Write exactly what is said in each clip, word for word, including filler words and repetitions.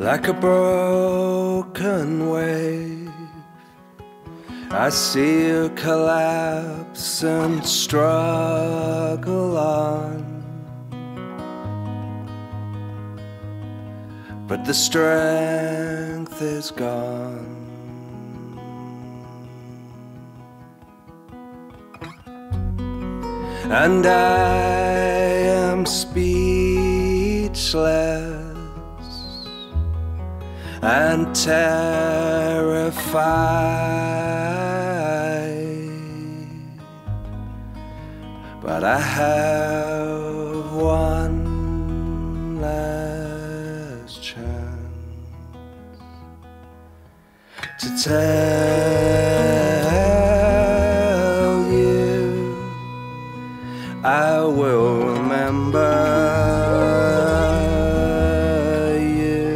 Like a broken wave, I see you collapse and struggle on, but the strength is gone. And I am speechless and terrified, but I have one last chance to tell you I will remember you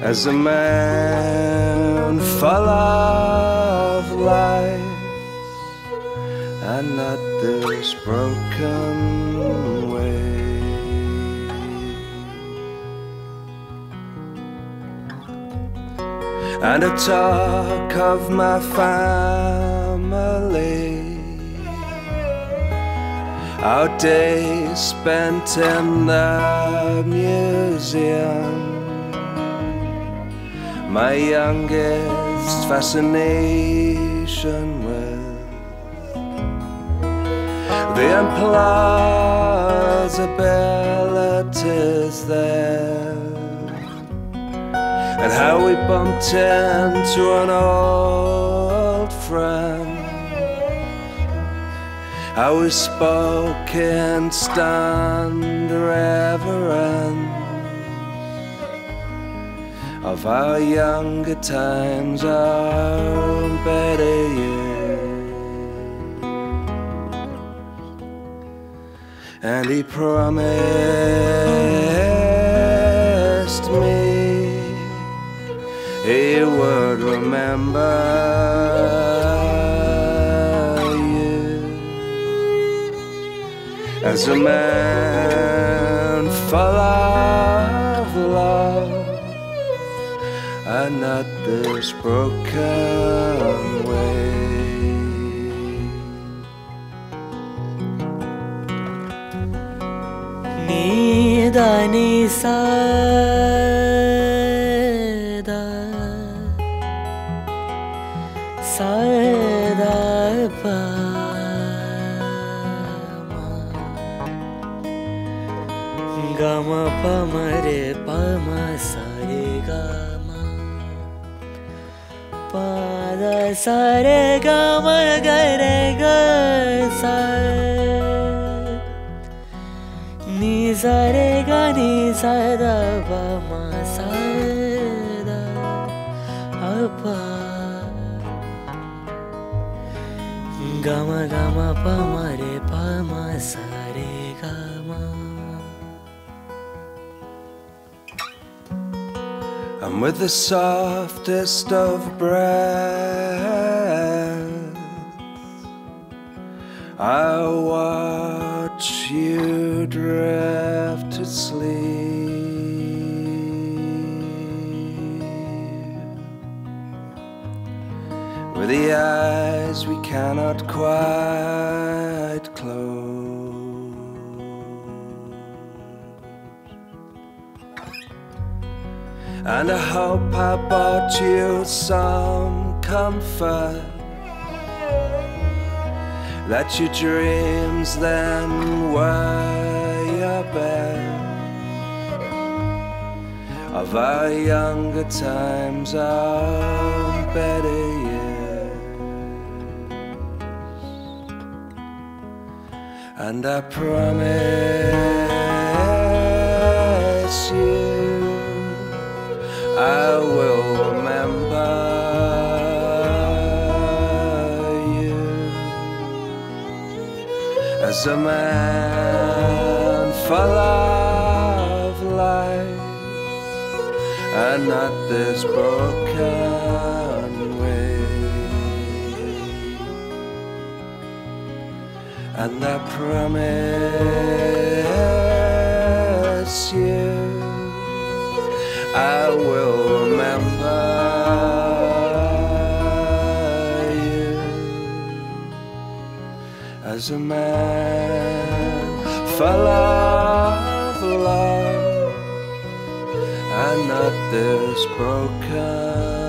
as a man full of life, and not this broken wave. And I talk of my family, our days spent in the museum, my youngest fascination with the implausibilities there, and how we bumped into an old friend, how we spoke in stunned reverence of our younger times, our better years. And he promised me he would remember as a man full of love, and not this broken wave. Ni da ni sa da sa da pa. Gama pama re pama sare gama pada sare gama gare ga sa ni sare ga ni sa da ba ma sa da apa gama gama pama re pama sare gama. And with the softest of breaths, I watch you drift to sleep, with the eyes we cannot quite close. And I hope I brought you some comfort, that your dreams then were your bed, of our younger times, our better years. And I promise you I will remember you as a man full of life, and not this broken wave. And I promise you I will remember you as a man for love, love, and not this broken.